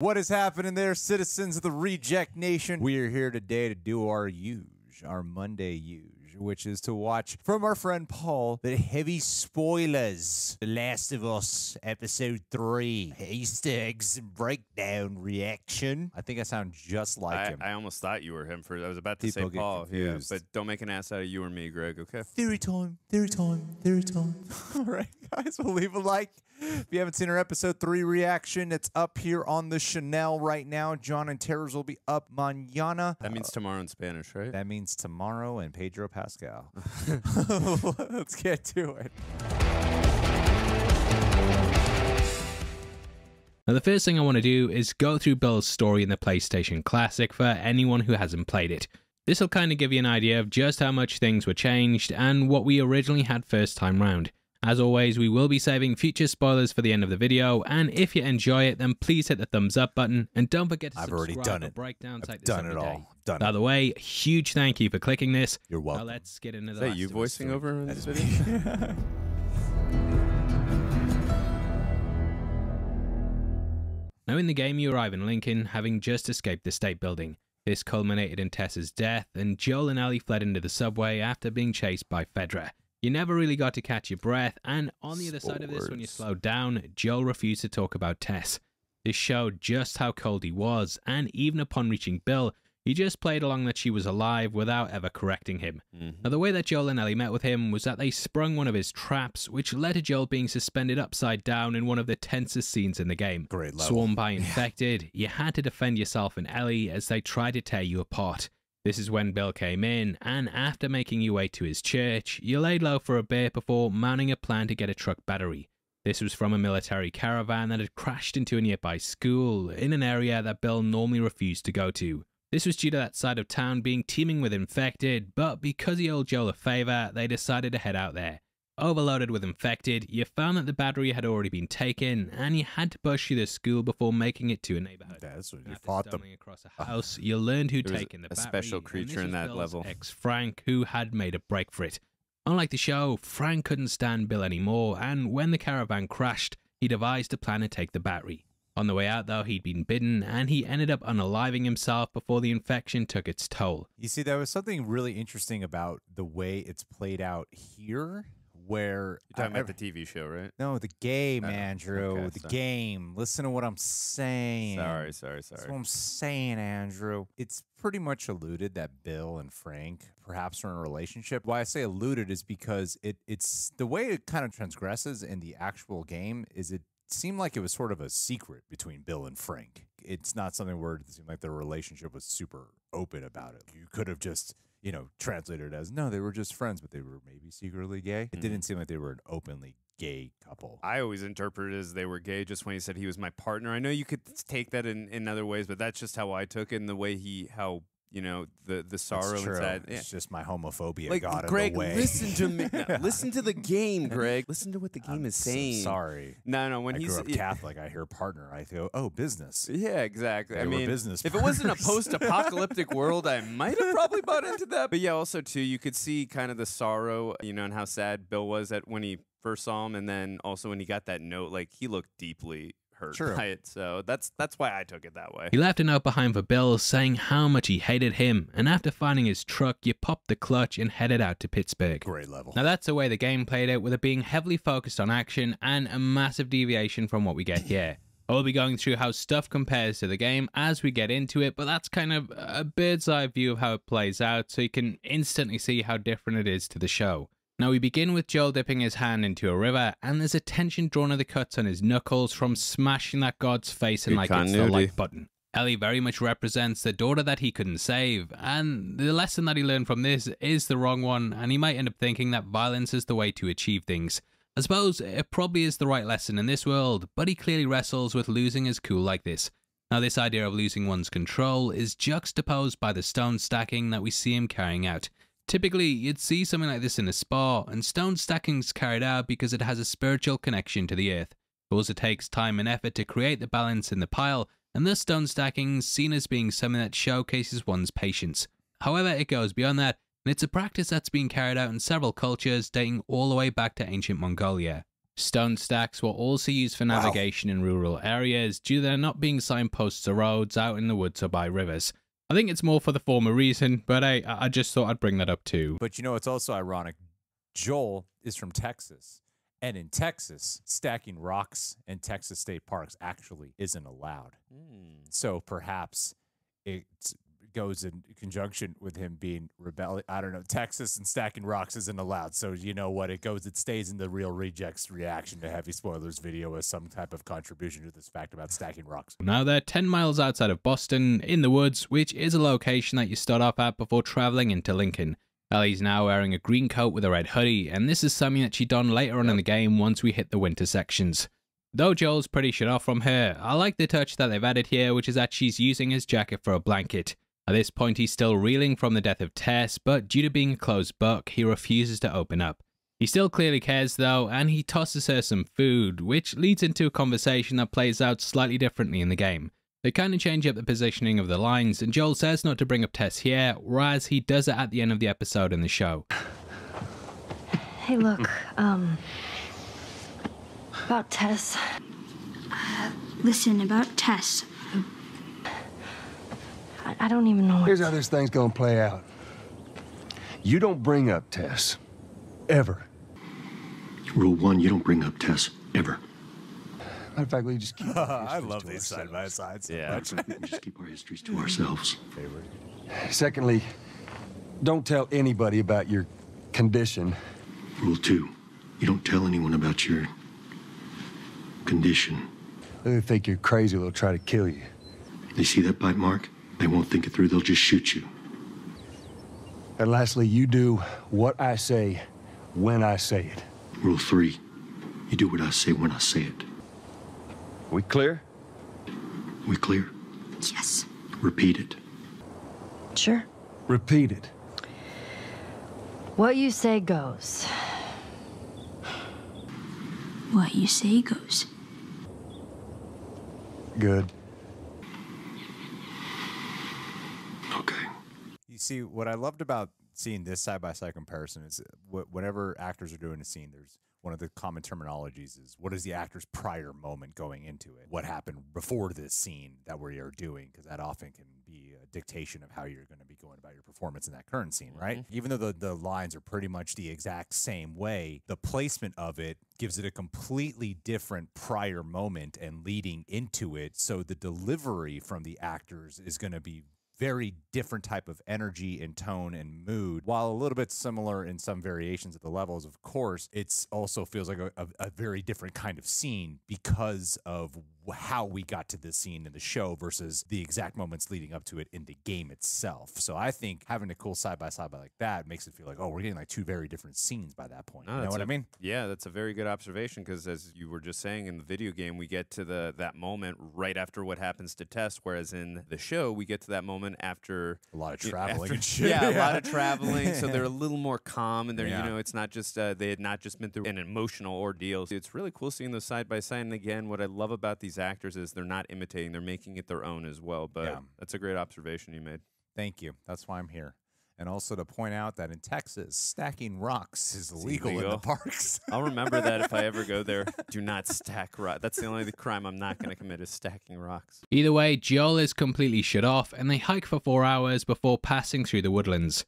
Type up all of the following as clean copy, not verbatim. What is happening there, citizens of the Reject Nation? We are here today to do our huge, our Monday huge, which is to watch from our friend Paul, the Heavy Spoilers, The Last of Us, Episode 3, Easter Eggs and Breakdown Reaction. I think I sound just like him. I almost thought you were him. I was about to say Paul, yeah, but don't make an ass out of you or me, Greg, okay? Theory time. All right, guys, we'll leave a like. If you haven't seen our episode 3 reaction, it's up here on the Chanel right now. John and Terrors will be up mañana. That means tomorrow in Spanish, right? That means tomorrow and Pedro Pascal. Let's get to it. Now, the first thing I want to do is go through Bill's story in the PlayStation Classic for anyone who hasn't played it. This will kind of give you an idea of just how much things were changed and what we originally had first time round. As always, we will be saving future spoilers for the end of the video, and if you enjoy it, then please hit the thumbs up button, and don't forget to subscribe for breakdowns like this every day. I've already done it. I've done it all. Done it. By the way, huge thank you for clicking this. You're welcome. Now let's get into the last. Is that you voicing over this video? Now in the game, you arrive in Lincoln, having just escaped the State Building. This culminated in Tess's death, and Joel and Ellie fled into the subway after being chased by Fedra. You never really got to catch your breath, and on the other side of this, when you slowed down, Joel refused to talk about Tess. This showed just how cold he was, and even upon reaching Bill, he just played along that she was alive without ever correcting him. Now, the way that Joel and Ellie met with him was that they sprung one of his traps, which led to Joel being suspended upside down in one of the tensest scenes in the game. Great level. Swarmed by infected, you had to defend yourself and Ellie as they tried to tear you apart. This is when Bill came in, and after making your way to his church, you laid low for a bit before mounting a plan to get a truck battery. This was from a military caravan that had crashed into a nearby school, in an area that Bill normally refused to go to. This was due to that side of town being teeming with infected, but because he owed Joel a favour, they decided to head out there. Overloaded with infected, you found that the battery had already been taken, and you had to push through the school before making it to a neighborhood. That's when you fought them. Across a house, you learned who'd taken the battery. A special creature in that level. Ex-Frank, who had made a break for it. Unlike the show, Frank couldn't stand Bill anymore, and when the caravan crashed, he devised a plan to take the battery. On the way out, though, he'd been bitten, and he ended up unaliving himself before the infection took its toll. You see, there was something really interesting about the way it's played out here. Where you're talking about the TV show, right? No, the game, Andrew. Okay, the game. Listen to what I'm saying. Sorry. That's what I'm saying, Andrew. It's pretty much alluded that Bill and Frank perhaps are in a relationship. Why I say alluded is because it's the way it kind of transgresses in the actual game is it seemed like it was sort of a secret between Bill and Frank. It's not something where it seemed like their relationship was super open about it. You could have just, you know, translated as, no, they were just friends, but they were maybe secretly gay. It didn't seem like they were an openly gay couple. I always interpreted as they were gay just when he said he was my partner. I know you could take that in other ways, but that's just how I took it, and the way he, how, you know, the sorrow inside. Yeah. It's just my homophobia got in the way. Greg, listen to me. No, listen to the game, Greg. Listen to what the game is saying. Sorry. No. When I grew up Catholic, I hear partner. I go, oh, business. Yeah, exactly. They were business partners. If it wasn't a post-apocalyptic world, I might have probably bought into that. But yeah, also too, you could see kind of the sorrow, you know, and how sad Bill was at when he first saw him, and then also when he got that note, like he looked deeply hurt by it, so that's why I took it that way. He left a note behind for Bill saying how much he hated him, and after finding his truck, you popped the clutch and headed out to Pittsburgh. Great level. Now that's the way the game played out, with it being heavily focused on action and a massive deviation from what we get here. I will be going through how stuff compares to the game as we get into it, but that's kind of a bird's eye view of how it plays out, so you can instantly see how different it is to the show. Now we begin with Joel dipping his hand into a river, and there's a tension drawn to the cuts on his knuckles from smashing that god's face and like it's the like button. Ellie very much represents the daughter that he couldn't save, and the lesson that he learned from this is the wrong one, and he might end up thinking that violence is the way to achieve things. I suppose it probably is the right lesson in this world, but he clearly wrestles with losing his cool like this. Now this idea of losing one's control is juxtaposed by the stone stacking that we see him carrying out. Typically, you'd see something like this in a spa, and stone stacking's carried out because it has a spiritual connection to the earth. It also takes time and effort to create the balance in the pile, and thus stone stacking's seen as being something that showcases one's patience. However, it goes beyond that, and it's a practice that's been carried out in several cultures dating all the way back to ancient Mongolia. Stone stacks were also used for navigation in rural areas due to there not being signposts or roads out in the woods or by rivers. I think it's more for the former reason, but I just thought I'd bring that up too. But you know, it's also ironic. Joel is from Texas, and in Texas, stacking rocks in Texas state parks actually isn't allowed. So perhaps it goes in conjunction with him being rebellious. I don't know. Texas and stacking rocks isn't allowed. So you know what? It goes, it stays in the Real Rejects reaction to Heavy Spoilers video as some type of contribution to this fact about stacking rocks. Now they're 10 miles outside of Boston in the woods, which is a location that you start off at before traveling into Lincoln. Ellie's now wearing a green coat with a red hoodie, and this is something that she donned later on in the game once we hit the winter sections. Though Joel's pretty shut off from her, I like the touch that they've added here, which is that she's using his jacket for a blanket. At this point, he's still reeling from the death of Tess, but due to being a closed book, he refuses to open up. He still clearly cares though, and he tosses her some food, which leads into a conversation that plays out slightly differently in the game. They kind of change up the positioning of the lines, and Joel says not to bring up Tess here, whereas he does it at the end of the episode in the show. Hey look, about Tess. Listen, about Tess. I don't even know. Here's how this thing's gonna play out. You don't bring up Tess, ever. Rule one, you don't bring up Tess, ever. Matter of fact, we just keep I love these side by sides. Yeah. We just keep our histories to ourselves. Favorite. Secondly, don't tell anybody about your condition. Rule two, you don't tell anyone about your condition. They think you're crazy, they'll try to kill you. They see that bite mark, they won't think it through, they'll just shoot you. And lastly, you do what I say when I say it. Rule three, you do what I say when I say it. We clear? We clear. Yes. Repeat it. Sure. Repeat it. What you say goes. What you say goes. Good. Okay. You see, what I loved about seeing this side-by-side comparison is whenever actors are doing a scene, there's one of the common terminologies is what is the actor's prior moment going into it? What happened before this scene that we are doing? Because that often can be a dictation of how you're going to be going about your performance in that current scene, right? Even though the lines are pretty much the exact same way, the placement of it gives it a completely different prior moment and leading into it. So the delivery from the actors is going to be very different type of energy and tone and mood, while a little bit similar in some variations at the levels. Of course, it also feels like a very different kind of scene because of how we got to this scene in the show versus the exact moments leading up to it in the game itself. So I think having a cool side-by-side like that makes it feel like, oh, we're getting like two very different scenes by that point. You know what I mean? Yeah, that's a very good observation because as you were just saying, in the video game, we get to that moment right after what happens to Tess, whereas in the show, we get to that moment after a lot of traveling and shit. Yeah, a lot of traveling. So they're a little more calm and they're, you know, it's not just, they had not just been through an emotional ordeal. It's really cool seeing those side by side. And again, what I love about these actors is they're not imitating, they're making it their own as well. But that's a great observation you made. Thank you. That's why I'm here. And also to point out that in Texas, stacking rocks is illegal in the parks. I'll remember that if I ever go there. Do not stack rocks. That's the only crime I'm not going to commit is stacking rocks. Either way, Joel is completely shut off and they hike for 4 hours before passing through the woodlands.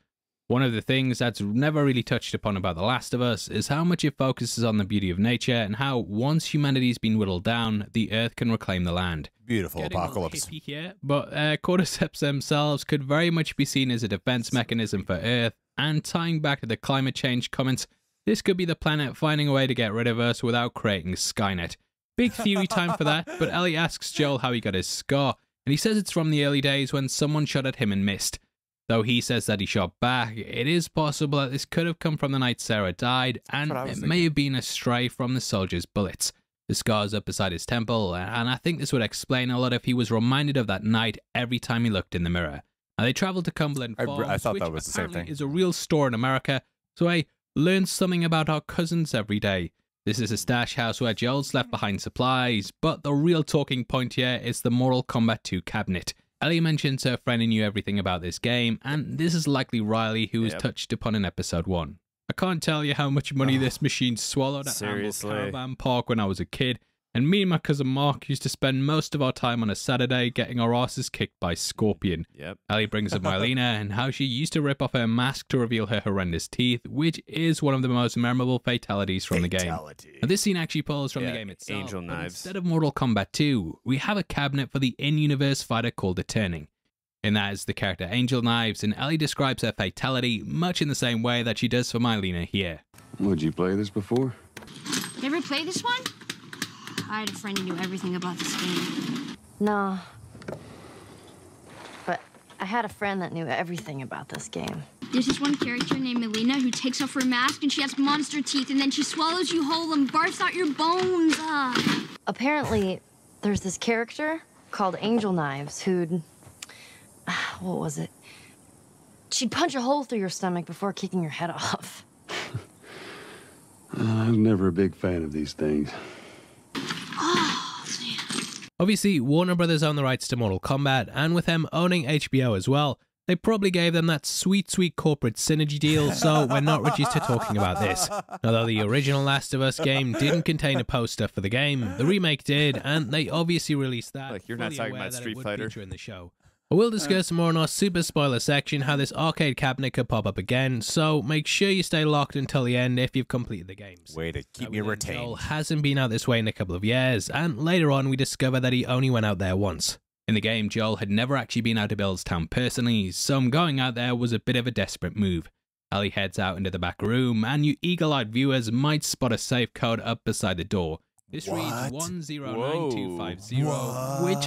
One of the things that's never really touched upon about The Last of Us is how much it focuses on the beauty of nature and how once humanity's been whittled down, the earth can reclaim the land. Beautiful apocalypse. Here, but Cordyceps themselves could very much be seen as a defense mechanism for Earth, and tying back to the climate change comments, this could be the planet finding a way to get rid of us without creating Skynet. Big theory time for that, but Ellie asks Joel how he got his scar, and he says it's from the early days when someone shot at him and missed. Though he says that he shot back, it is possible that this could have come from the night Sarah died, and it may have been a stray from the soldier's bullets. The scar's up beside his temple, and I think this would explain a lot if he was reminded of that night every time he looked in the mirror. Now, they traveled to Cumberland Falls, I thought that was the same thing. Is a real store in America, so I learned something about our cousins every day. This is a stash house where Joel's left behind supplies, but the real talking point here is the Mortal Kombat 2 cabinet. Ellie mentions her friend who knew everything about this game, and this is likely Riley, who was touched upon in episode 1. I can't tell you how much money this machine swallowed at Ambles Caravan Park when I was a kid, and me and my cousin Mark used to spend most of our time on a Saturday getting our asses kicked by Scorpion. Yep. Ellie brings up Melina and how she used to rip off her mask to reveal her horrendous teeth, which is one of the most memorable fatalities from the game. Now, this scene actually pulls from the game itself. Angel Knives. Instead of Mortal Kombat 2, we have a cabinet for the in-universe fighter called The Turning. And that is the character Angel Knives, and Ellie describes her fatality much in the same way that she does for Melina here. Would you play this before? You ever play this one? I had a friend who knew everything about this game. No. But I had a friend that knew everything about this game. There's this one character named Melina who takes off her mask and she has monster teeth and then she swallows you whole and barfs out your bones. Apparently, there's this character called Angel Knives who'd... what was it? She'd punch a hole through your stomach before kicking your head off. I'm never a big fan of these things. Oh, man. Obviously, Warner Brothers own the rights to Mortal Kombat, and with them owning HBO as well, they probably gave them that sweet, sweet corporate synergy deal, so we're not reduced to talking about this. Although the original Last of Us game didn't contain a poster for the game, the remake did, and they obviously released that. Like, you're not talking about Street Fighter. In the show. I will discuss more in our super spoiler section how this arcade cabinet could pop up again, so make sure you stay locked until the end if you've completed the games. Way to keep me retained. Joel hasn't been out this way in a couple of years, and later on we discover that he only went out there once. In the game, Joel had never actually been out to Bill's town personally, so going out there was a bit of a desperate move. Ellie heads out into the back room, and you eagle-eyed viewers might spot a safe code up beside the door. This reads 109250, which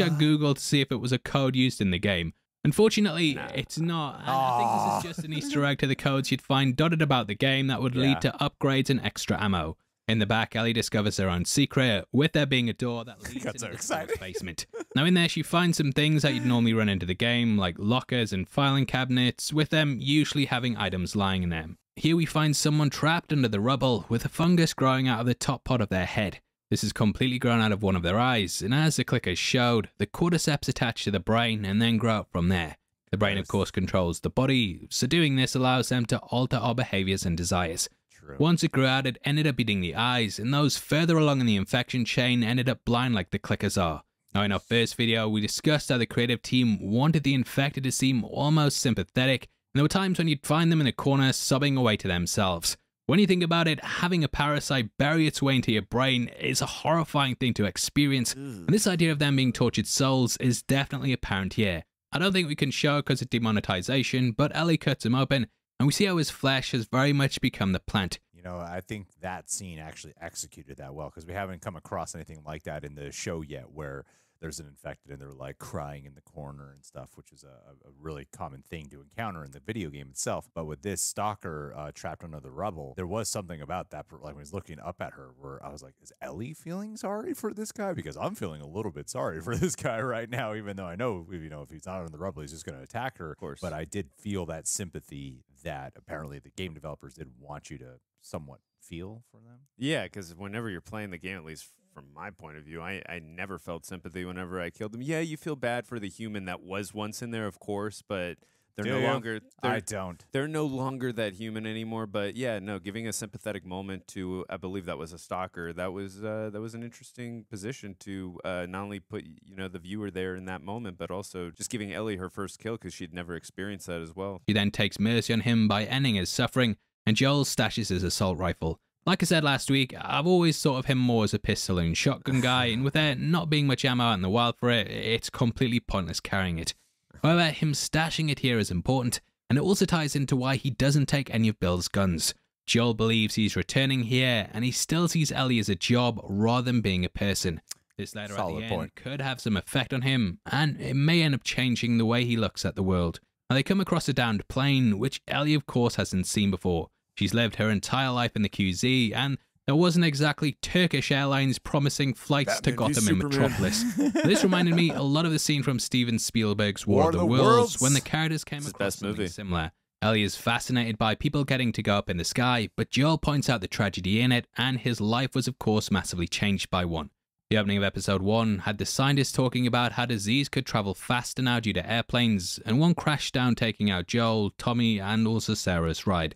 I googled to see if it was a code used in the game. Unfortunately, it's not, and I think this is just an Easter egg to the codes you'd find dotted about the game that would lead to upgrades and extra ammo. In the back, Ellie discovers her own secret, with there being a door that leads into the basement. Now in there, she finds some things that you'd normally run into the game, like lockers and filing cabinets, with them usually having items lying in them. Here we find someone trapped under the rubble, with a fungus growing out of the top part of their head. This is completely grown out of one of their eyes, and as the clickers showed, the cordyceps attach to the brain and then grow up from there. The brain, of course, controls the body, so doing this allows them to alter our behaviors and desires. True. Once it grew out, it ended up eating the eyes, and those further along in the infection chain ended up blind like the clickers are. Now, in our first video, we discussed how the creative team wanted the infected to seem almost sympathetic, and there were times when you'd find them in a corner sobbing away to themselves. When you think about it, having a parasite bury its way into your brain is a horrifying thing to experience, and this idea of them being tortured souls is definitely apparent here. I don't think we can show because of demonetization, but Ellie cuts him open, and we see how his flesh has very much become the plant. You know, I think that scene actually executed that well, because we haven't come across anything like that in the show yet, where there's an infected and they're like crying in the corner and stuff, which is a really common thing to encounter in the video game itself. But with this stalker trapped under the rubble, there was something about that, like when he's looking up at her, where I was like, is Ellie feeling sorry for this guy? Because I'm feeling a little bit sorry for this guy right now, even though I know, you know, if he's not under the rubble, he's just going to attack her. Of course. But I did feel that sympathy that apparently the game developers did want you to somewhat feel for them. Yeah, because whenever you're playing the game, at least from my point of view, I never felt sympathy whenever I killed them. Yeah, you feel bad for the human that was once in there, of course, but they're no longer... I don't. They're no longer that human anymore, but yeah, no, giving a sympathetic moment to, I believe that was a stalker, that was an interesting position to not only put, you know, the viewer there in that moment, but also just giving Ellie her first kill because she'd never experienced that as well. He then takes mercy on him by ending his suffering, and Joel stashes his assault rifle. Like I said last week, I've always thought of him more as a pistol and shotgun guy, and with there not being much ammo out in the wild for it, it's completely pointless carrying it. However, him stashing it here is important, and it also ties into why he doesn't take any of Bill's guns. Joel believes he's returning here, and he still sees Ellie as a job rather than being a person. This letter at the end could have some effect on him, and it may end up changing the way he looks at the world. Now, they come across a downed plane, which Ellie of course hasn't seen before. She's lived her entire life in the QZ, and there wasn't exactly Turkish Airlines promising flights to Gotham and Metropolis. This reminded me a lot of the scene from Steven Spielberg's War of the Worlds when the characters came across something similar. Ellie is fascinated by people getting to go up in the sky, but Joel points out the tragedy in it, and his life was of course massively changed by one. The opening of episode 1 had the scientists talking about how disease could travel faster now due to airplanes, and one crashed down taking out Joel, Tommy, and also Sarah's ride.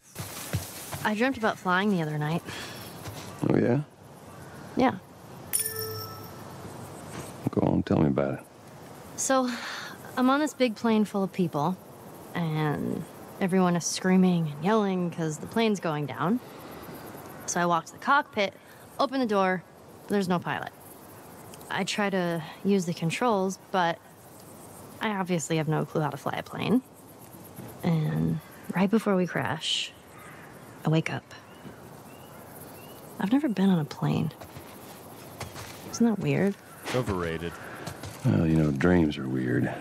I dreamt about flying the other night. Oh, yeah? Yeah. Go on, tell me about it. So, I'm on this big plane full of people, and everyone is screaming and yelling because the plane's going down. So I walk to the cockpit, open the door, there's no pilot. I try to use the controls, but I obviously have no clue how to fly a plane. And right before we crash, I wake up. I've never been on a plane. Isn't that weird? Overrated. Well, you know, dreams are weird.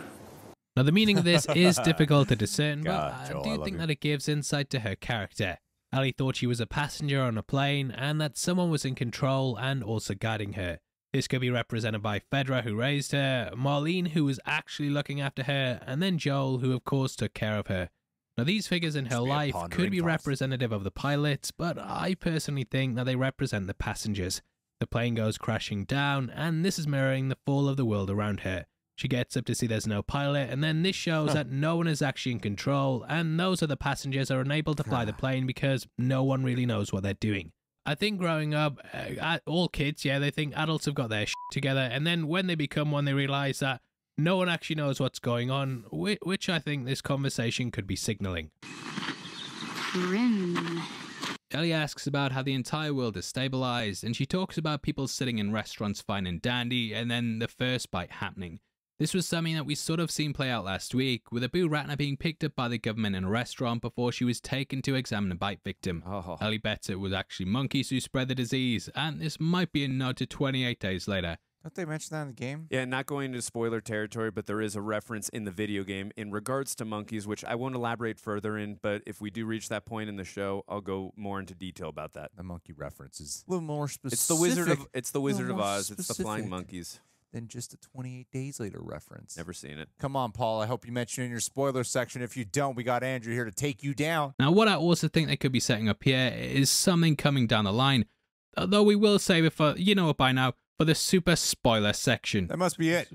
Now, the meaning of this is difficult to discern, God, but I do think that it gives insight to her character. Ellie thought she was a passenger on a plane and that someone was in control and also guiding her. This could be represented by Fedra, who raised her, Marlene, who was actually looking after her, and then Joel, who of course took care of her. Now, these figures in her life could be representative of the pilots, but I personally think that they represent the passengers. The plane goes crashing down, and this is mirroring the fall of the world around her. She gets up to see there's no pilot, and then this shows that no one is actually in control, and those other passengers are unable to fly the plane because no one really knows what they're doing. I think growing up, all kids, yeah, they think adults have got their shit together, and then when they become one, they realize that no one actually knows what's going on, which I think this conversation could be signaling. Grim. Ellie asks about how the entire world is stabilized, and she talks about people sitting in restaurants fine and dandy, and then the first bite happening. This was something that we sort of seen play out last week, with Abu Ratna being picked up by the government in a restaurant before she was taken to examine a bite victim. Ellie bets it was actually monkeys who spread the disease, and this might be a nod to 28 Days Later. Don't they mention that in the game? Yeah, not going into spoiler territory, but there is a reference in the video game in regards to monkeys, which I won't elaborate further in, but if we do reach that point in the show, I'll go more into detail about that. The monkey references. A little more specific. It's the Wizard of Oz. Specific. It's the flying monkeys. Than just a 28 Days Later reference. Never seen it. Come on, Paul. I hope you mention it in your spoiler section. If you don't, we got Andrew here to take you down. Now, what I also think they could be setting up here is something coming down the line. Although we will save it for, you know it by now, for the super spoiler section. That must be it.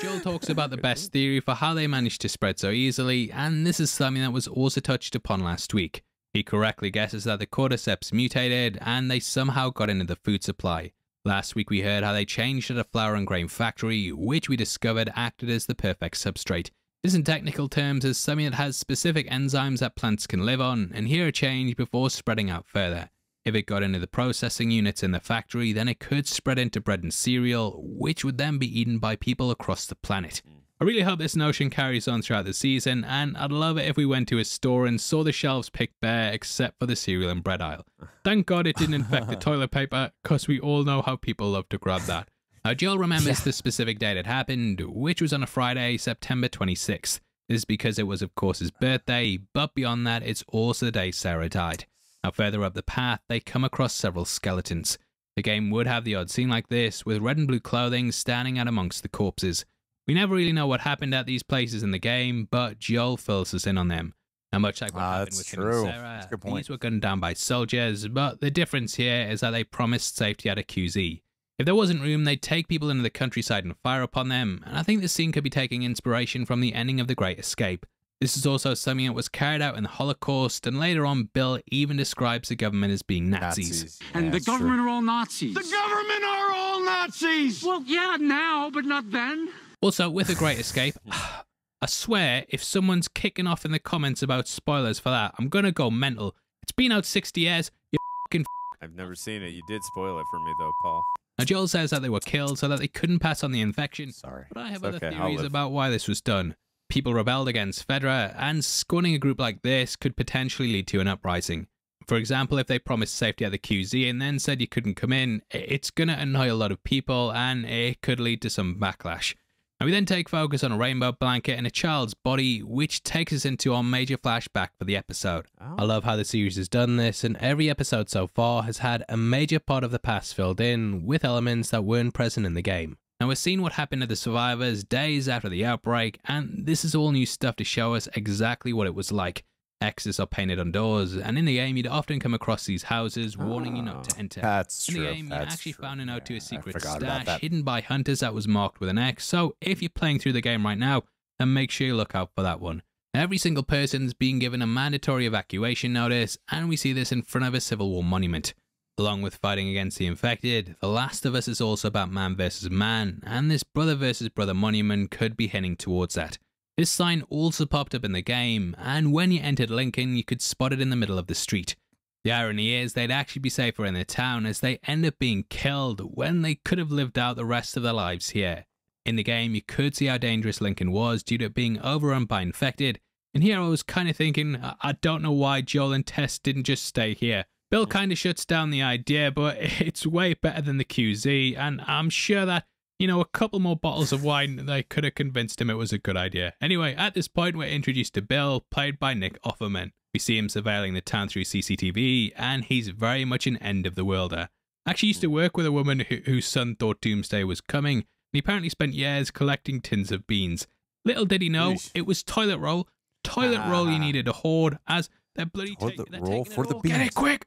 Joel talks about the best theory for how they managed to spread so easily, and this is something that was also touched upon last week. He correctly guesses that the Cordyceps mutated, and they somehow got into the food supply. Last week we heard how they changed at a flour and grain factory, which we discovered acted as the perfect substrate. This in technical terms is something that has specific enzymes that plants can live on, and here a change before spreading out further. If it got into the processing units in the factory, then it could spread into bread and cereal, which would then be eaten by people across the planet. I really hope this notion carries on throughout the season, and I'd love it if we went to a store and saw the shelves picked bare except for the cereal and bread aisle. Thank God it didn't infect the toilet paper, because we all know how people love to grab that. Now, Joel remembers the specific date it happened, which was on a Friday, September 26th. This is because it was, of course, his birthday, but beyond that, it's also the day Sarah died. Now, further up the path, they come across several skeletons. The game would have the odd scene like this, with red and blue clothing standing out amongst the corpses. We never really know what happened at these places in the game, but Joel fills us in on them. Now, much like what happened with Sarah, these were gunned down by soldiers, but the difference here is that they promised safety at a QZ. If there wasn't room, they'd take people into the countryside and fire upon them, and I think this scene could be taking inspiration from the ending of The Great Escape. This is also something that was carried out in the Holocaust, and later on, Bill even describes the government as being Nazis. Yeah, and the government are all Nazis. The government are all Nazis! Well, yeah, now, but not then. Also, with A Great Escape, I swear, if someone's kicking off in the comments about spoilers for that, I'm gonna go mental. It's been out 60 years, you f***ing I've never seen it. You did spoil it for me, though, Paul. Now, Joel says that they were killed so that they couldn't pass on the infection. Sorry. But I have other theories about why this was done. People rebelled against Fedra, and scorning a group like this could potentially lead to an uprising. For example, if they promised safety at the QZ and then said you couldn't come in, it's gonna annoy a lot of people, and it could lead to some backlash. And we then take focus on a rainbow blanket and a child's body, which takes us into our major flashback for the episode. I love how the series has done this, and every episode so far has had a major part of the past filled in with elements that weren't present in the game. Now, we're seeing what happened to the survivors days after the outbreak, and this is all new stuff to show us exactly what it was like. X's are painted on doors, and in the game you'd often come across these houses warning you not to enter. That's true. In the game you actually found a note to a secret stash hidden by hunters that was marked with an X, so if you're playing through the game right now, then make sure you look out for that one. Every single person's being given a mandatory evacuation notice, and we see this in front of a Civil War monument. Along with fighting against the infected, The Last of Us is also about man versus man, and this brother versus brother monument could be heading towards that. This sign also popped up in the game, and when you entered Lincoln, you could spot it in the middle of the street. The irony is they'd actually be safer in the town as they end up being killed when they could have lived out the rest of their lives here. In the game, you could see how dangerous Lincoln was due to being overrun by infected, and here I was kind of thinking, I don't know why Joel and Tess didn't just stay here. Bill kind of shuts down the idea, but it's way better than the QZ, and I'm sure that, you know, a couple more bottles of wine, they could have convinced him it was a good idea. Anyway, at this point, we're introduced to Bill, played by Nick Offerman. We see him surveilling the town through CCTV, and he's very much an end-of-the-worlder. I actually used to work with a woman whose son thought Doomsday was coming, and he apparently spent years collecting tins of beans. Little did he know, it was toilet roll. Toilet roll you needed a hoard, as they're bloody taking it all. Get it quick!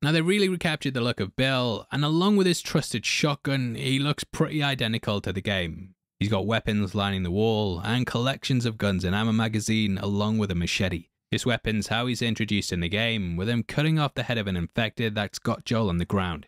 Now they really recaptured the look of Bill, and along with his trusted shotgun, he looks pretty identical to the game. He's got weapons lining the wall, and collections of guns and ammo magazine along with a machete. This weapon's how he's introduced in the game, with him cutting off the head of an infected that's got Joel on the ground.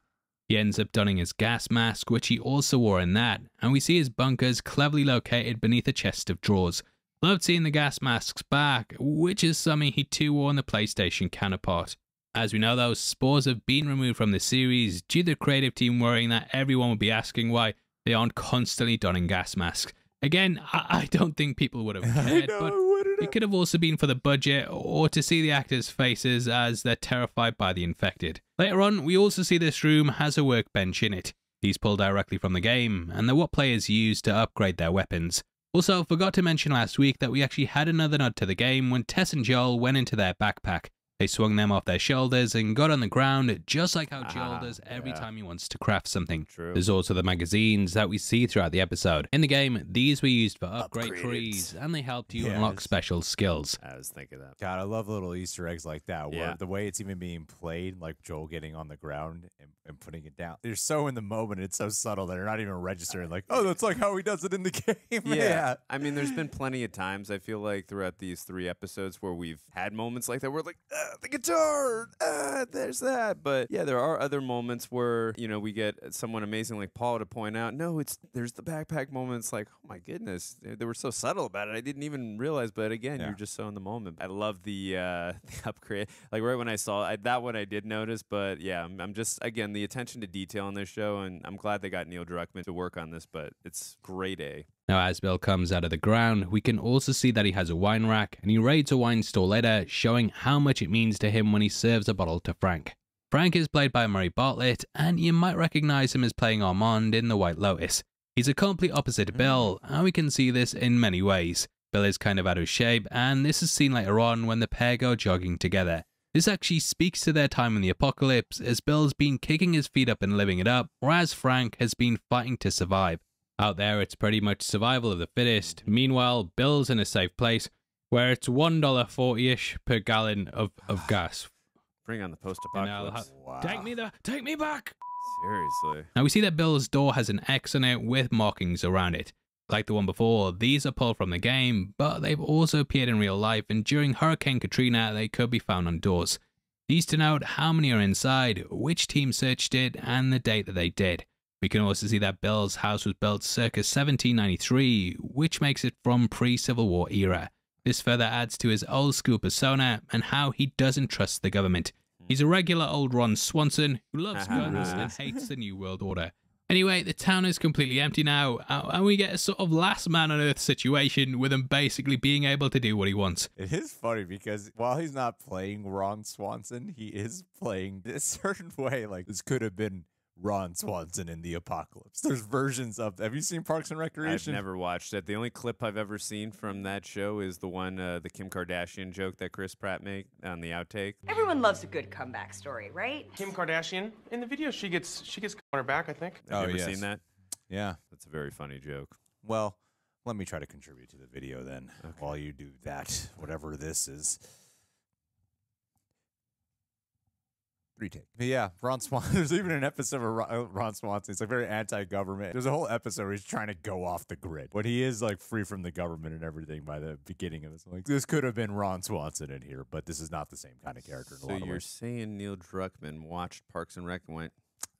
He ends up donning his gas mask, which he also wore in that, and we see his bunkers cleverly located beneath a chest of drawers. Loved seeing the gas masks back, which is something he too wore in the PlayStation counterpart. As we know, those spores have been removed from the series due to the creative team worrying that everyone would be asking why they aren't constantly donning gas masks. Again, I don't think people would have cared, but it could have also been for the budget or to see the actors' faces as they're terrified by the infected. Later on, we also see this room has a workbench in it. These pull directly from the game, and they're what players use to upgrade their weapons. Also, forgot to mention last week that we actually had another nod to the game when Tess and Joel went into their backpack. They swung them off their shoulders and got on the ground, just like how Joel does every time he wants to craft something. True. There's also the magazines that we see throughout the episode. In the game, these were used for upgrade trees, and they helped you unlock special skills. I was thinking that. God, I love little Easter eggs like that, where the way it's even being played, like Joel getting on the ground and putting it down. They're so in the moment, it's so subtle that they're not even registering, like, oh, that's like how he does it in the game. Yeah. I mean, there's been plenty of times, I feel like, throughout these three episodes where we've had moments like that where, like, the guitar, there's that. But yeah, there are other moments where, you know, we get someone amazing like Paul to point out, no, there's the backpack moments, like, oh my goodness, they were so subtle about it, I didn't even realize. But again, you're just so in the moment. I love the upgrade, like right when I saw it, that one I did notice. But yeah, I'm just, again, the attention to detail on this show, and I'm glad they got Neil Druckmann to work on this, but it's grade A. Now, as Bill comes out of the ground, we can also see that he has a wine rack, and he raids a wine store later, showing how much it means to him when he serves a bottle to Frank. Frank is played by Murray Bartlett, and you might recognize him as playing Armand in The White Lotus. He's a complete opposite to Bill, and we can see this in many ways. Bill is kind of out of shape, and this is seen later on when the pair go jogging together. This actually speaks to their time in the apocalypse, as Bill's been kicking his feet up and living it up, whereas Frank has been fighting to survive. Out there, it's pretty much survival of the fittest. Meanwhile, Bill's in a safe place where it's $1.40-ish per gallon of gas. Bring on the post-apocalypse. Wow. Take me back! Seriously. Now, we see that Bill's door has an X on it with markings around it. Like the one before, these are pulled from the game, but they've also appeared in real life, and during Hurricane Katrina, they could be found on doors. These denote how many are inside, which team searched it, and the date that they did. We can also see that Bill's house was built circa 1793, which makes it from pre-Civil War era. This further adds to his old school persona and how he doesn't trust the government. He's a regular old Ron Swanson who loves guns and hates the New World Order. Anyway, the town is completely empty now, and we get a sort of last man on earth situation with him basically being able to do what he wants. It is funny because while he's not playing Ron Swanson, he is playing this certain way, like this could have been Ron Swanson in the apocalypse. There's versions of. Have you seen Parks and Recreation? I've never watched it. The only clip I've ever seen from that show is the one, the Kim Kardashian joke that Chris Pratt made on the outtake. Everyone loves a good comeback story, right? Kim Kardashian in the video, she gets on her back, I think. Have you ever seen that? Yeah, that's a very funny joke. Well, let me try to contribute to the video then, while you do that, whatever this is. retake. But yeah, Ron Swanson. There's even an episode of Ron Swanson. It's like very anti-government. There's a whole episode where he's trying to go off the grid, but he is like free from the government and everything by the beginning of this. Like, this could have been Ron Swanson in here, but this is not the same kind of character. So you're saying Neil Druckmann watched Parks and Rec and went,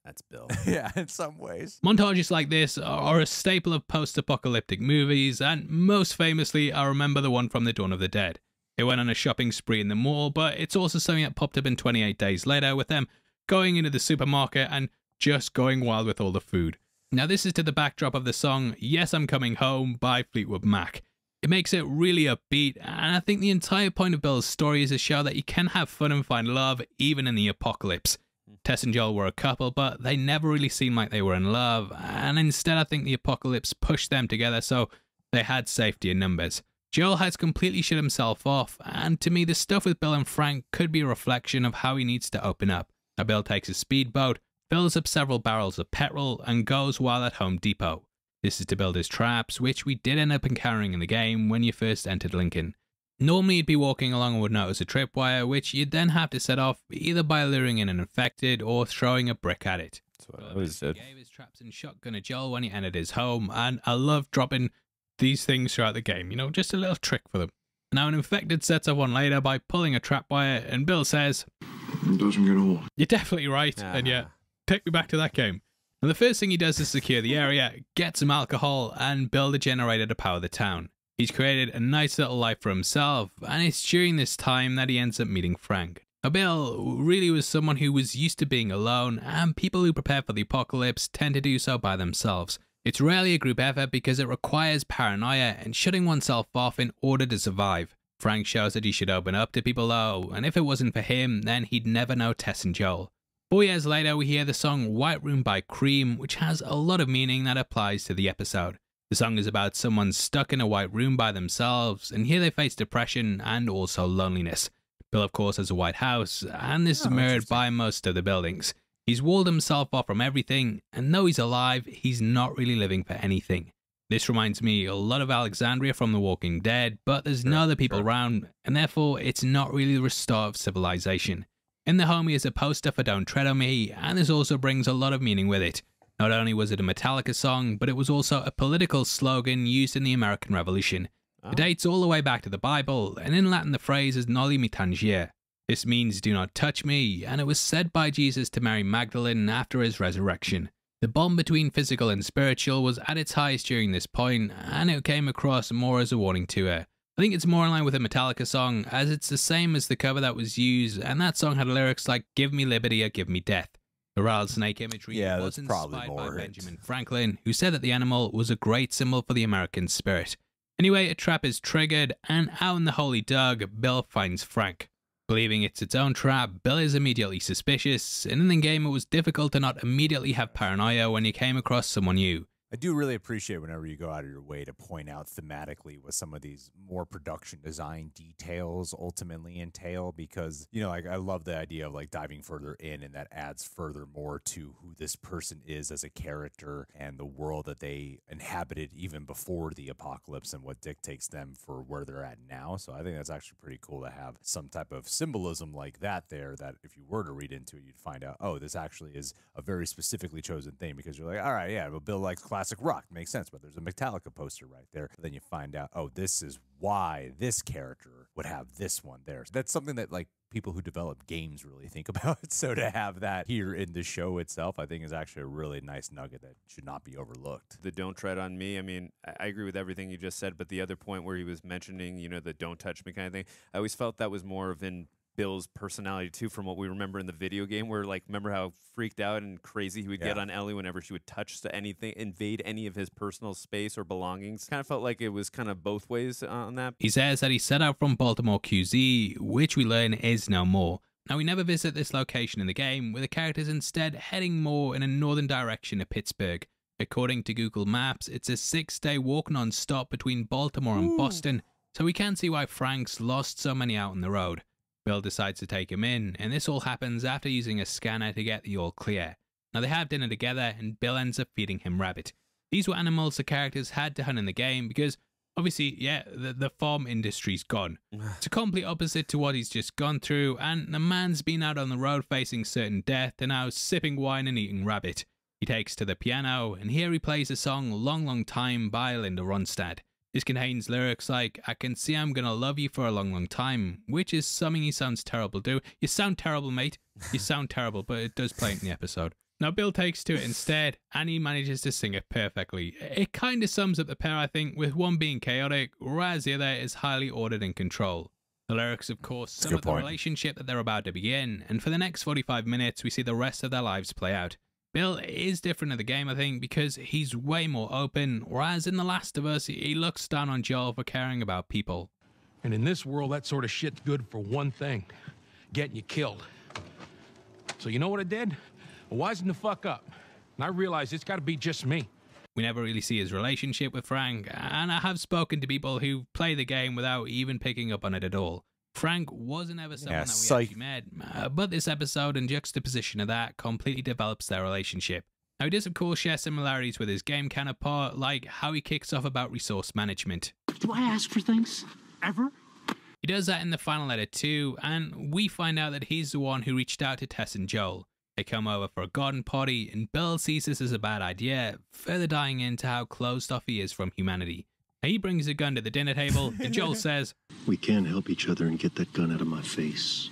that's Bill. Yeah, in some ways. Montages like this are a staple of post-apocalyptic movies, and most famously, I remember the one from The Dawn of the Dead. It went on a shopping spree in the mall, but it's also something that popped up in 28 Days Later with them going into the supermarket and just going wild with all the food. Now this is to the backdrop of the song Yes, I'm Coming Home by Fleetwood Mac. It makes it really upbeat, and I think the entire point of Bill's story is to show that you can have fun and find love even in the apocalypse. Tess and Joel were a couple, but they never really seemed like they were in love, and instead I think the apocalypse pushed them together so they had safety in numbers. Joel has completely shut himself off, and to me the stuff with Bill and Frank could be a reflection of how he needs to open up. Now Bill takes his speedboat, fills up several barrels of petrol, and goes wild at Home Depot. This is to build his traps, which we did end up encountering in the game when you first entered Lincoln. Normally you'd be walking along and would notice a tripwire, which you'd then have to set off either by luring in an infected or throwing a brick at it. That's what I always did. He gave his traps and shotgun to Joel when he entered his home, and I love dropping these things throughout the game, you know, just a little trick for them. Now an infected sets up one later by pulling a trapwire, and Bill says, it doesn't get old. You're definitely right, and yeah, take me back to that game. And the first thing he does is secure the area, get some alcohol, and build a generator to power the town. He's created a nice little life for himself, and it's during this time that he ends up meeting Frank. Now Bill really was someone who was used to being alone, and people who prepare for the apocalypse tend to do so by themselves. It's rarely a group effort because it requires paranoia and shutting oneself off in order to survive. Frank shows that he should open up to people though, and if it wasn't for him, then he'd never know Tess and Joel. 4 years later, we hear the song White Room by Cream, which has a lot of meaning that applies to the episode. The song is about someone stuck in a white room by themselves, and here they face depression and also loneliness. Bill, of course, has a white house, and this is mirrored by most of the buildings. He's walled himself off from everything, and though he's alive, he's not really living for anything. This reminds me a lot of Alexandria from The Walking Dead, but there's no other people around, and therefore it's not really the restart of civilization. In the home, he has a poster for Don't Tread on Me, and this also brings a lot of meaning with it. Not only was it a Metallica song, but it was also a political slogan used in the American Revolution. It dates all the way back to the Bible, and in Latin the phrase is Noli me tangere. This means do not touch me, and it was said by Jesus to Mary Magdalene after his resurrection. The bond between physical and spiritual was at its highest during this point, and it came across more as a warning to her. I think it's more in line with a Metallica song, as it's the same as the cover that was used, and that song had lyrics like give me liberty or give me death. The rattlesnake imagery was inspired by Benjamin Franklin, who said that the animal was a great symbol for the American spirit. Anyway, a trap is triggered, and out in the holy dug, Bill finds Frank. Believing it's its own trap, Bill is immediately suspicious, and in the game it was difficult to not immediately have paranoia when you came across someone new. I do really appreciate whenever you go out of your way to point out thematically what some of these more production design details ultimately entail, because, you know, like, I love the idea of like diving further in, and that adds furthermore to who this person is as a character and the world that they inhabited even before the apocalypse and what dictates them for where they're at now. So I think that's actually pretty cool to have some type of symbolism like that there, that if you were to read into it, you'd find out, oh, this actually is a very specifically chosen thing, because you're like, all right, yeah, but Bill likes classic rock, makes sense, but there's a Metallica poster right there. But then you find out, oh, this is why this character would have this one there. So that's something that like people who develop games really think about. So to have that here in the show itself, I think is actually a really nice nugget that should not be overlooked. The Don't Tread on Me, I mean, I agree with everything you just said, but the other point where he was mentioning, you know, the don't touch me kind of thing, I always felt that was more of in Bill's personality too, from what we remember in the video game, where like, remember how freaked out and crazy he would get on Ellie whenever she would touch to anything, invade any of his personal space or belongings. Kind of felt like it was kind of both ways on that. He says that he set out from Baltimore QZ, which we learn is no more. Now we never visit this location in the game, with the characters instead heading more in a northern direction to Pittsburgh. According to Google Maps, it's a 6-day walk non-stop between Baltimore and Boston, so we can see why Frank's lost so many out on the road. Bill decides to take him in, and this all happens after using a scanner to get the all clear. Now they have dinner together, and Bill ends up feeding him rabbit. These were animals the characters had to hunt in the game because Obviously, yeah, the farm industry's gone. It's a complete opposite to what he's just gone through, and the man's been out on the road facing certain death and now sipping wine and eating rabbit. He takes to the piano, and here he plays a song Long Long Time by Linda Ronstadt. This contains lyrics like, I can see I'm gonna love you for a long, long time, which is something he sounds terrible to. You sound terrible, mate. You sound terrible, but it does play in the episode. Now Bill takes to it instead, and he manages to sing it perfectly. It kind of sums up the pair, I think, with one being chaotic, whereas the other is highly ordered and controlled. The lyrics, of course, sum up the relationship that they're about to begin, and for the next 45 minutes, we see the rest of their lives play out. Bill is different in the game, I think, because he's way more open, whereas in The Last of Us, he looks down on Joel for caring about people. And in this world, that sort of shit's good for one thing, getting you killed. So you know what I did? I wisened the fuck up, and I realized it's gotta be just me. We never really see his relationship with Frank, and I have spoken to people who play the game without even picking up on it at all. Frank wasn't ever someone that we actually met, but this episode and juxtaposition of that completely develops their relationship. Now he does of course share similarities with his game counterpart, like how he kicks off about resource management. Do I ask for things? Ever? He does that in the final letter too, and we find out that he's the one who reached out to Tess and Joel. They come over for a garden party, and Bill sees this as a bad idea, further dying into how closed off he is from humanity. He brings a gun to the dinner table, and Joel says, we can help each other and get that gun out of my face.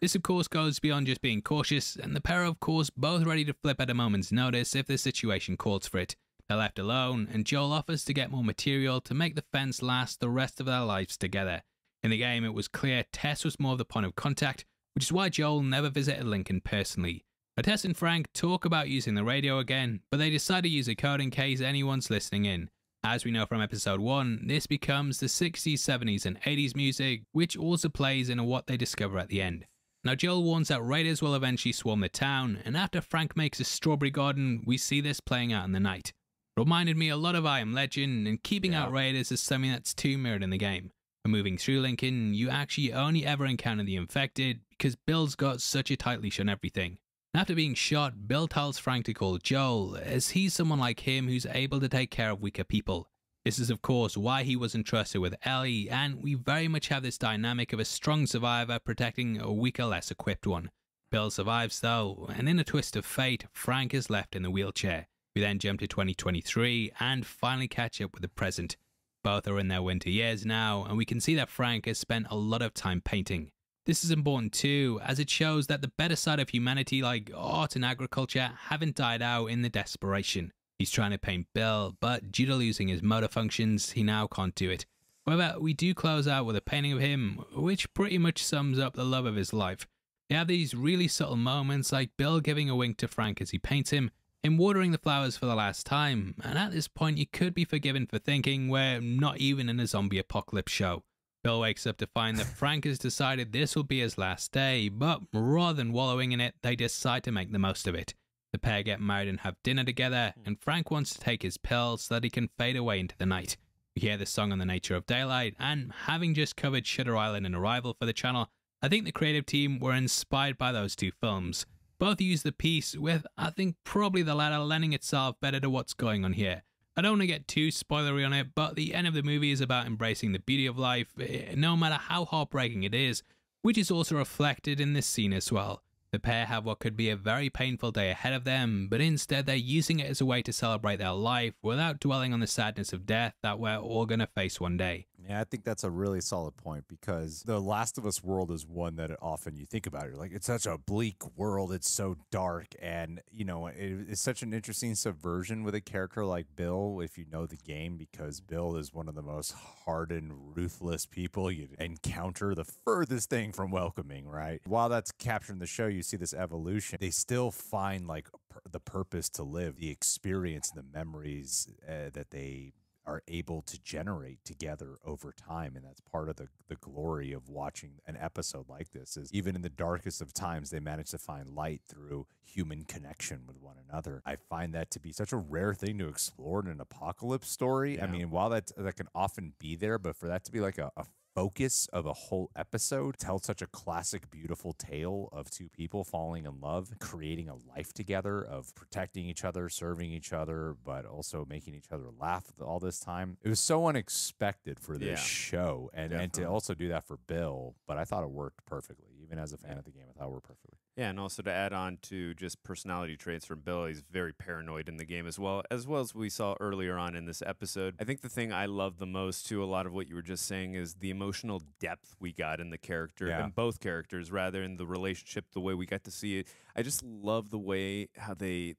This, of course, goes beyond just being cautious, and the pair are, of course, both ready to flip at a moment's notice if the situation calls for it. They're left alone, and Joel offers to get more material to make the fence last the rest of their lives together. In the game, it was clear Tess was more of the point of contact, which is why Joel never visited Lincoln personally. But Tess and Frank talk about using the radio again, but they decide to use a code in case anyone's listening in. As we know from episode 1, this becomes the 60s, 70s and 80s music, which also plays into what they discover at the end. Now Joel warns that raiders will eventually swarm the town, and after Frank makes a strawberry garden, we see this playing out in the night. Reminded me a lot of I Am Legend, and keeping out raiders is something that's too mirrored in the game. When moving through Lincoln, you actually only ever encounter the infected, because Bill's got such a tight leash on everything. After being shot, Bill tells Frank to call Joel, as he's someone like him who's able to take care of weaker people. This is of course why he wasn't trusted with Ellie, and we very much have this dynamic of a strong survivor protecting a weaker, less equipped one. Bill survives though, and in a twist of fate, Frank is left in the wheelchair. We then jump to 2023 and finally catch up with the present. Both are in their winter years now, and we can see that Frank has spent a lot of time painting. This is important too, as it shows that the better side of humanity, like art and agriculture, haven't died out in the desperation. He's trying to paint Bill, but due to losing his motor functions, he now can't do it. However, we do close out with a painting of him, which pretty much sums up the love of his life. They have these really subtle moments, like Bill giving a wink to Frank as he paints him, and watering the flowers for the last time, and at this point you could be forgiven for thinking we're not even in a zombie apocalypse show. Bill wakes up to find that Frank has decided this will be his last day, but rather than wallowing in it, they decide to make the most of it. The pair get married and have dinner together, and Frank wants to take his pill so that he can fade away into the night. We hear the song on the nature of daylight, and having just covered Shutter Island and Arrival for the channel, I think the creative team were inspired by those two films. Both use the piece with, I think, probably the latter lending itself better to what's going on here. I don't want to get too spoilery on it, but the end of the movie is about embracing the beauty of life, no matter how heartbreaking it is, which is also reflected in this scene as well. The pair have what could be a very painful day ahead of them, but instead they're using it as a way to celebrate their life without dwelling on the sadness of death that we're all going to face one day. Yeah, I think that's a really solid point, because The Last of Us world is one that often you think about. You're like, it's such a bleak world. It's so dark. And, you know, it's such an interesting subversion with a character like Bill, if you know the game, because Bill is one of the most hardened, ruthless people you encounter, the furthest thing from welcoming, right? While that's captured in the show, you see this evolution. They still find like the purpose to live, the experience, the memories that they are able to generate together over time. And that's part of the glory of watching an episode like this, is even in the darkest of times, they manage to find light through human connection with one another. I find that to be such a rare thing to explore in an apocalypse story. Yeah. I mean, while that can often be there, but for that to be like a focus of a whole episode, tell such a classic, beautiful tale of two people falling in love, creating a life together, of protecting each other, serving each other, but also making each other laugh all this time. It was so unexpected for this show, and to also do that for Bill, but I thought it worked perfectly. Even as a fan of the game, I thought it worked perfectly. Yeah, and also to add on to just personality traits from Bill, he's very paranoid in the game as well as we saw earlier on in this episode. I think the thing I love the most, too, a lot of what you were just saying, is the emotional depth we got in the character, in both characters, rather, in the relationship, the way we got to see it. I just love the way how the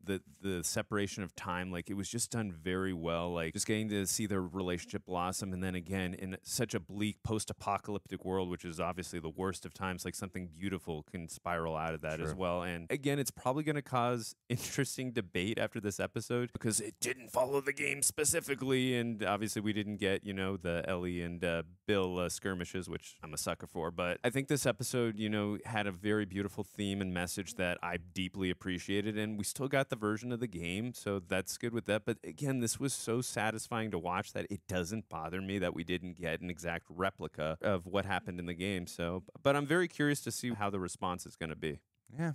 separation of time, like, it was just done very well, like, just getting to see their relationship blossom, and then again, in such a bleak post-apocalyptic world, which is obviously the worst of times, like, something beautiful can spiral out of that as well. And again, it's probably going to cause interesting debate after this episode because it didn't follow the game specifically, and obviously we didn't get, you know, the Ellie and Bill skirmishes, which I'm a sucker for, but I think this episode, you know, had a very beautiful theme and message that I deeply appreciated, and we still got the version of the game, so that's good with that. But again, this was so satisfying to watch that it doesn't bother me that we didn't get an exact replica of what happened in the game. So, but I'm very curious to see how the response is going to be. Yeah,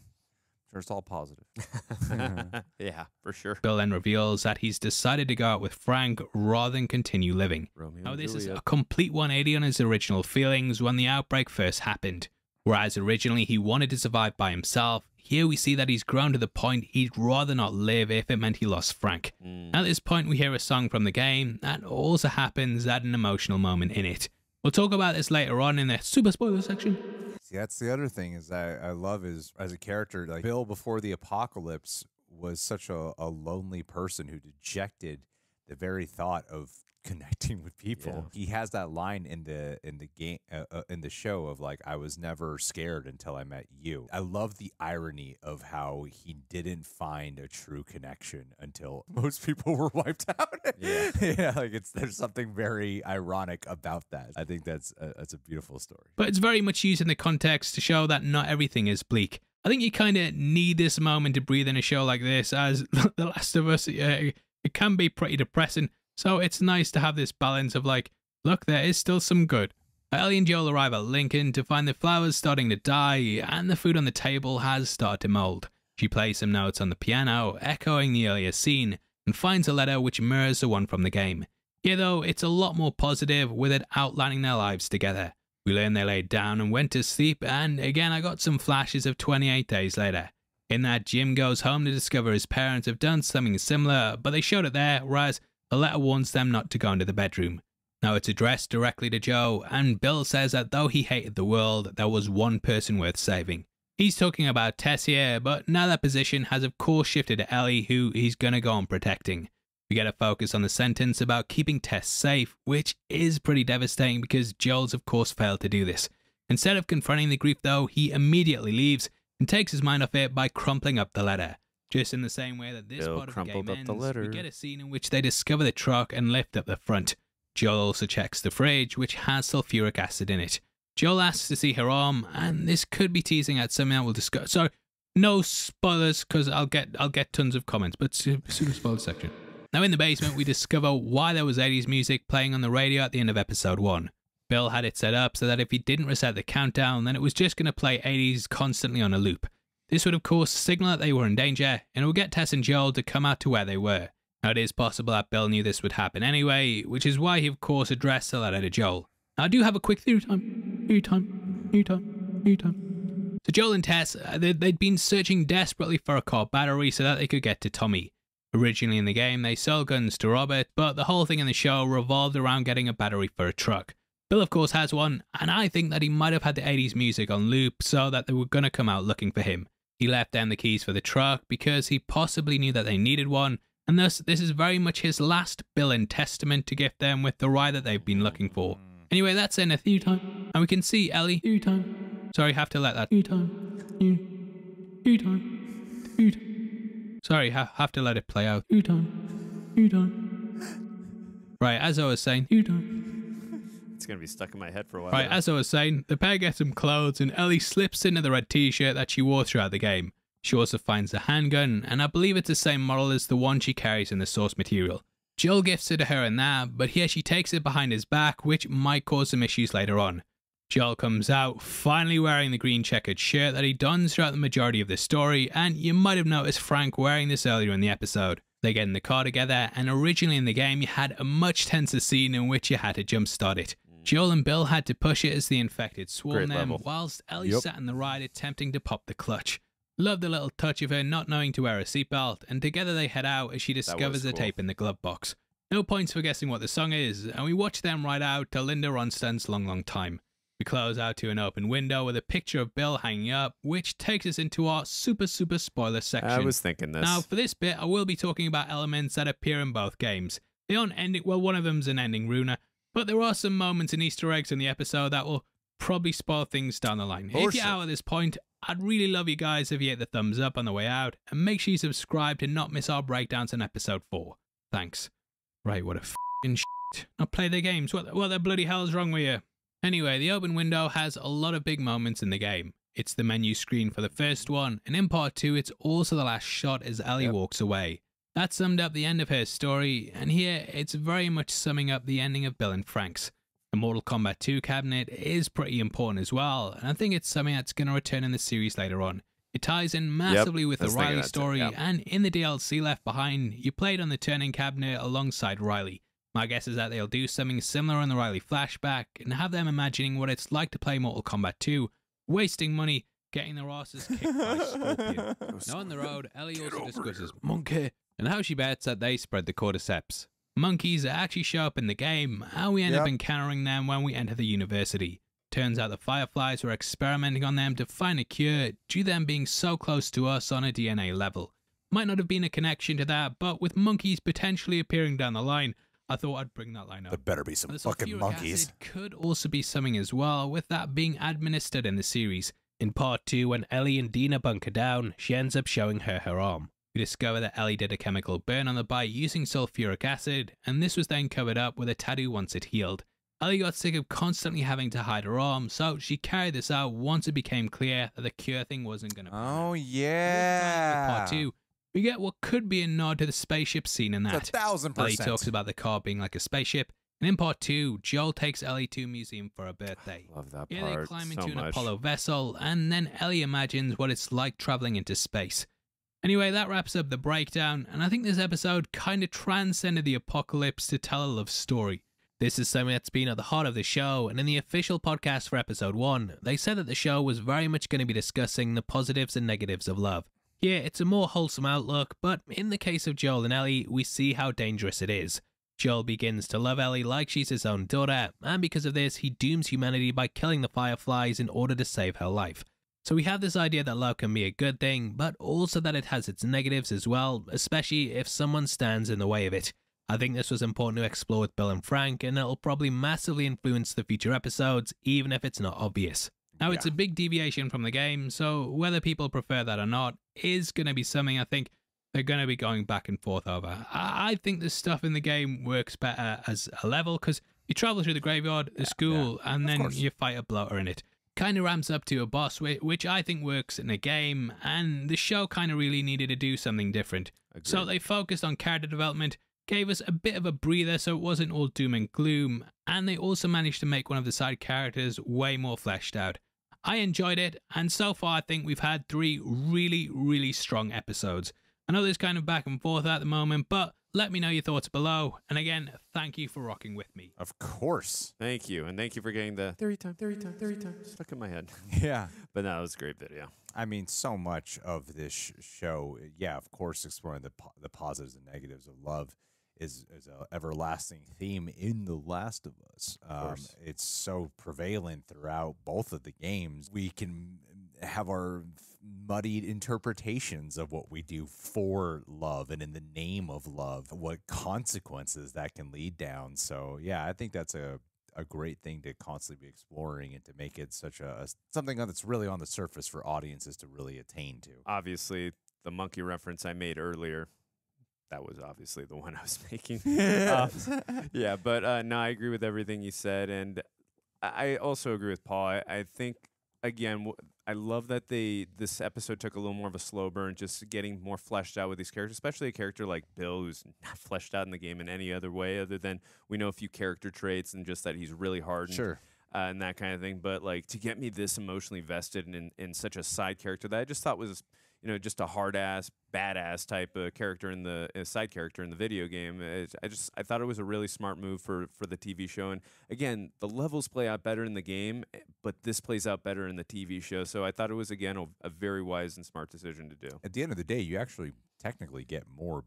sure, it's all positive. Yeah, for sure. Bill then reveals that he's decided to go out with Frank rather than continue living. Now, this is a complete 180 on his original feelings when the outbreak first happened. Whereas originally he wanted to survive by himself, here we see that he's grown to the point he'd rather not live if it meant he lost Frank. At this point, we hear a song from the game that also happens at an emotional moment in it. We'll talk about this later on in the super spoiler section. Yeah, that's the other thing is that I love is, as a character, like Bill before the apocalypse was such a lonely person who dejected the very thought of connecting with people. He has that line in the game in the show of like, I was never scared until I met you. I love the irony of how he didn't find a true connection until most people were wiped out. Like there's something very ironic about that. I think that's a beautiful story, but it's very much used in the context to show that not everything is bleak. I think you kind of need this moment to breathe in a show like this, as The Last of Us, it can be pretty depressing. So it's nice to have this balance of like, look, there is still some good. Ellie and Joel arrive at Lincoln to find the flowers starting to die and the food on the table has started to mold. She plays some notes on the piano, echoing the earlier scene, and finds a letter which mirrors the one from the game. Here though, it's a lot more positive, with it outlining their lives together. We learn they laid down and went to sleep, and again I got some flashes of 28 Days Later. In that, Jim goes home to discover his parents have done something similar, but they showed it there, whereas the letter warns them not to go into the bedroom. Now it's addressed directly to Joe, and Bill says that though he hated the world, there was one person worth saving. He's talking about Tess here, but now that position has of course shifted to Ellie, who he's gonna go on protecting. We get a focus on the sentence about keeping Tess safe, which is pretty devastating because Joel's of course failed to do this. Instead of confronting the grief though, he immediately leaves and takes his mind off it by crumpling up the letter. Just in the same way that this part of the game ends, we get a scene in which they discover the truck and lift up the front. Joel also checks the fridge, which has sulfuric acid in it. Joel asks to see her arm, and this could be teasing at something that we'll discuss. So, no spoilers, because I'll get tons of comments, but super spoiler section. Now in the basement, we discover why there was 80s music playing on the radio at the end of episode 1. Bill had it set up so that if he didn't reset the countdown, then it was just going to play 80s constantly on a loop. This would of course signal that they were in danger, and it would get Tess and Joel to come out to where they were. Now it is possible that Bill knew this would happen anyway, which is why he of course addressed the letter to Joel. Now I do have a quick theory time. So Joel and Tess, they'd been searching desperately for a car battery so that they could get to Tommy. Originally in the game, they sold guns to Robert, but the whole thing in the show revolved around getting a battery for a truck. Bill of course has one, and I think that he might have had the 80s music on loop so that they were going to come out looking for him. He left them the keys for the truck because he possibly knew that they needed one, and thus this is very much his last Bill and testament to gift them with the ride that they've been looking for. Anyway, that's in a few time, and we can see Ellie. Have to let it play out. Right, as I was saying. It's going to be stuck in my head for a while. Right, as I was saying, the pair get some clothes and Ellie slips into the red t-shirt that she wore throughout the game. She also finds the handgun, and I believe it's the same model as the one she carries in the source material. Joel gifts it to her and that, but here she takes it behind his back, which might cause some issues later on. Joel comes out, finally wearing the green checkered shirt that he dons throughout the majority of the story, and you might have noticed Frank wearing this earlier in the episode. They get in the car together, and originally in the game you had a much tenser scene in which you had to jumpstart it. Joel and Bill had to push it as the infected swarm them, whilst Ellie sat in the ride attempting to pop the clutch. Love the little touch of her not knowing to wear a seatbelt, and together they head out as she discovers the tape in the glove box. No points for guessing what the song is, and we watch them ride out to Linda Ronstadt's Long Long Time. We close out to an open window with a picture of Bill hanging up, which takes us into our super spoiler section. I was thinking this. Now, for this bit, I will be talking about elements that appear in both games. They aren't ending, well, one of them's an ending ruiner, but there are some moments and Easter eggs in the episode that will probably spoil things down the line. If you're out at this point, I'd really love you guys if you hit the thumbs up on the way out, and make sure you subscribe to not miss our breakdowns in episode 4. Thanks. Right, what a f***ing shit. Not play their games. What the bloody hell's wrong with you? Anyway, the open window has a lot of big moments in the game. It's the menu screen for the first one, and in part 2 it's also the last shot as Ellie walks away. That summed up the end of her story, and here it's very much summing up the ending of Bill and Frank's. The Mortal Kombat 2 cabinet is pretty important as well, and I think it's something that's going to return in the series later on. It ties in massively with the Riley story, and in the DLC Left Behind, you played on the turning cabinet alongside Riley. My guess is that they'll do something similar on the Riley flashback and have them imagining what it's like to play Mortal Kombat 2, wasting money, getting their asses kicked by Scorpion. Now on the road, Ellie also discusses Monkey and how she bets that they spread the Cordyceps. Monkeys actually show up in the game, and we end up encountering them when we enter the university. Turns out the Fireflies were experimenting on them to find a cure due to them being so close to us on a DNA level. Might not have been a connection to that, but with monkeys potentially appearing down the line, I thought I'd bring that line up. There better be some fucking monkeys. Acid could also be something as well, with that being administered in the series. In part 2, when Ellie and Dina bunker down, she ends up showing her arm. We discover that Ellie did a chemical burn on the bite using sulfuric acid, and this was then covered up with a tattoo once it healed. Ellie got sick of constantly having to hide her arm, so she carried this out once it became clear that the cure thing wasn't going to burn. Oh, yeah. In part 2, we get what could be a nod to the spaceship scene in that. 1,000%. Ellie talks about the car being like a spaceship. And in part 2, Joel takes Ellie to a museum for her birthday. Love that part. Here they climb into an Apollo vessel, and then Ellie imagines what it's like traveling into space. Anyway, that wraps up the breakdown, and I think this episode kind of transcended the apocalypse to tell a love story. This is something that's been at the heart of the show, and in the official podcast for episode 1, they said that the show was very much going to be discussing the positives and negatives of love. Yeah, it's a more wholesome outlook, but in the case of Joel and Ellie, we see how dangerous it is. Joel begins to love Ellie like she's his own daughter, and because of this, he dooms humanity by killing the Fireflies in order to save her life. So we have this idea that love can be a good thing, but also that it has its negatives as well, especially if someone stands in the way of it. I think this was important to explore with Bill and Frank, and it'll probably massively influence the future episodes, even if it's not obvious. Now, it's a big deviation from the game, so whether people prefer that or not is going to be something I think they're going to be going back and forth over. I think the stuff in the game works better as a level, because you travel through the graveyard, the school, and then you fight a bloater in it. Kind of ramps up to a boss, which I think works in a game, and the show kind of really needed to do something different. Agreed. So they focused on character development, gave us a bit of a breather so it wasn't all doom and gloom, and they also managed to make one of the side characters way more fleshed out. I enjoyed it, and so far I think we've had 3 really strong episodes. I know there's kind of back and forth at the moment, but let me know your thoughts below. And again, thank you for rocking with me. Of course. Thank you, and thank you for getting the 30 times stuck in my head. Yeah. But no, it was a great video. I mean, so much of this show, yeah, of course, exploring the positives and negatives of love is an everlasting theme in The Last of Us. It's so prevalent throughout both of the games. We can have our muddied interpretations of what we do for love and in the name of love, what consequences that can lead down. So, yeah, I think that's a great thing to constantly be exploring and to make it such a something that's really on the surface for audiences to really attain to. Obviously, the monkey reference I made earlier, that was obviously the one I was making. Yeah, but no, I agree with everything you said. And I also agree with Paul. I think, again, I love that this episode took a little more of a slow burn, just getting more fleshed out with these characters, especially a character like Bill, who's not fleshed out in the game in any other way other than we know a few character traits and just that he's really hardened. Sure. And that kind of thing. But like, to get me this emotionally vested in such a side character that I just thought was, you know, just a hard ass, badass type of character in the side character in the video game. I thought it was a really smart move for the TV show. And again, the levels play out better in the game, but this plays out better in the TV show. So I thought it was, again, a very wise and smart decision to do. At the end of the day, you actually technically get more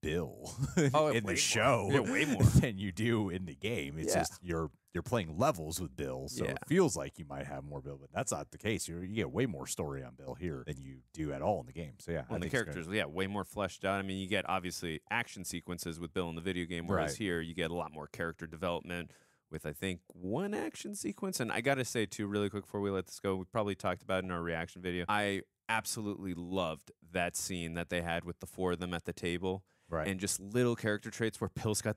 Bill in the show way more than you do in the game. It's just you're playing levels with Bill, so it feels like you might have more Bill, but that's not the case. You get way more story on Bill here than you do at all in the game. So yeah, well, the characters way more fleshed out. I mean, you get obviously action sequences with Bill in the video game, whereas here you get a lot more character development with, I think, one action sequence. And I gotta say too, really quick before we let this go, we probably talked about it in our reaction video, I absolutely loved that scene that they had with the four of them at the table. Right. And just little character traits where Bill's got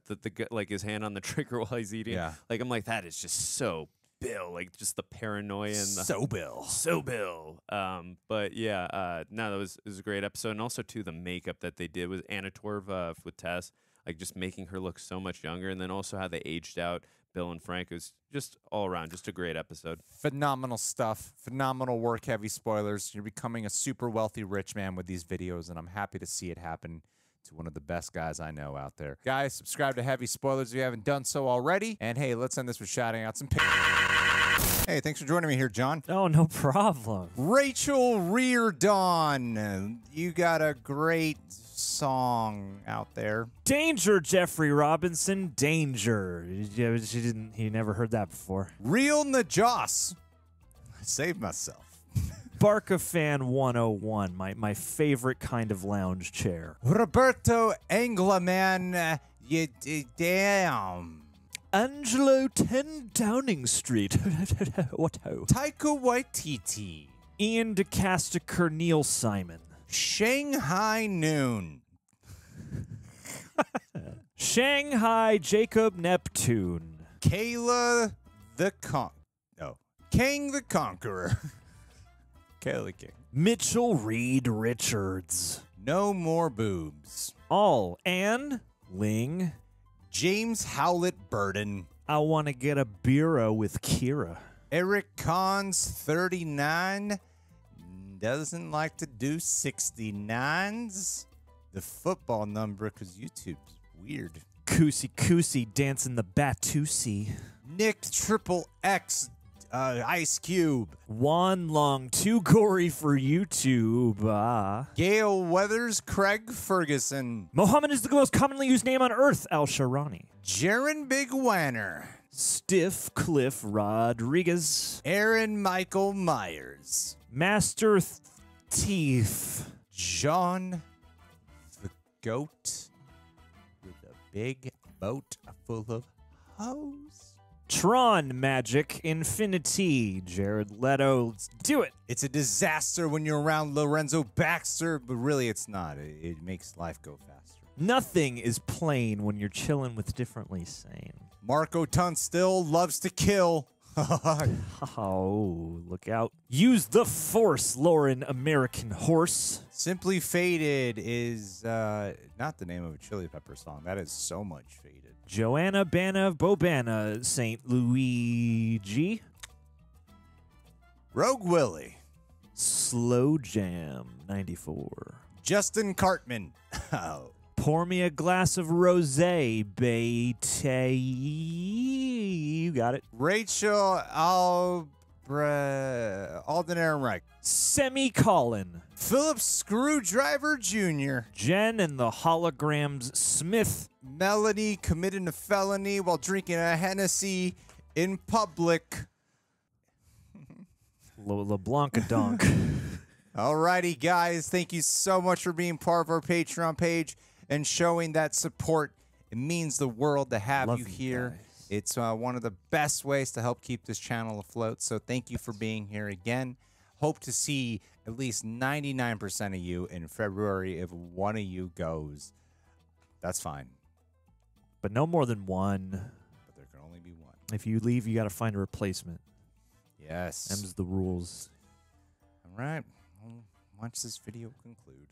like his hand on the trigger while he's eating. Yeah. Like, I'm like, that is just so Bill. Like, just the paranoia and the so Bill. But yeah, no, it was a great episode. And also too, the makeup that they did with Anna Torv with Tess, like just making her look so much younger, and then also how they aged out Bill and Frank. It was just all around just a great episode. Phenomenal stuff. Phenomenal work, Heavy Spoilers. You're becoming a super wealthy rich man with these videos, and I'm happy to see it happen to one of the best guys I know out there. Guys, subscribe to Heavy Spoilers if you haven't done so already. And hey, let's end this with shouting out some Hey, thanks for joining me here, John. Oh, no problem. Rachel Reardon, you got a great song out there. Danger, Jeffrey Robinson, danger. He never heard that before. Real Najas. I saved myself. Barca Fan 101, my favorite kind of lounge chair. Roberto Angleman, you damn. Angelo 10 Downing Street. What ho? Taika Waititi. Ian DeCastaker, Neil Simon. Shanghai Noon. Shanghai Jacob Neptune. Kayla the Kang the Conqueror. Kelly King. Mitchell Reed Richards. No More Boobs. All. Ann Ling. James Howlett Burden. I Want to Get a Bureau with Kira. Eric Cons 39. Doesn't like to do 69s. The football number, because YouTube's weird. Koosie Koosie Dancing the Batusi. Nick Triple X. Ice Cube. Juan Long, too gory for YouTube. Gail Weathers, Craig Ferguson. Mohammed is the most commonly used name on Earth, Al-Sharani. Jaron Big Wanner. Stiff Cliff Rodriguez. Aaron Michael Myers. Master Thief. John the Goat with a big boat full of hoes. Tron Magic Infinity, Jared Leto, let's do it. It's a disaster when you're around Lorenzo Baxter, but really it's not. It makes life go faster. Nothing is plain when you're chilling with differently sane. Marco Tunstall Loves to Kill. Oh, look out. Use the Force, Lauren American Horse. Simply Faded is not the name of a Chili Pepper song. That is so much faded. Joanna Bana Bobana St. Luigi. Rogue Willie. Slow Jam 94. Justin Cartman. Oh. Pour me a glass of rosé, Bete. You got it. Rachel Alden Ehrenreich. Semicolon. Philip Screwdriver Jr. Jen and the Holograms Smith. Melody committed a felony while drinking a Hennessy in public. LeBlanc-a-donk. Alrighty, guys. Thank you so much for being part of our Patreon page and showing that support. It means the world to have you here. Guys. It's one of the best ways to help keep this channel afloat. So thank you for being here again. Hope to see at least 99% of you in February if one of you goes. That's fine. But no more than one. But there can only be one. If you leave, you got to find a replacement. Yes. Them's the rules. Right, well, watch this video conclude.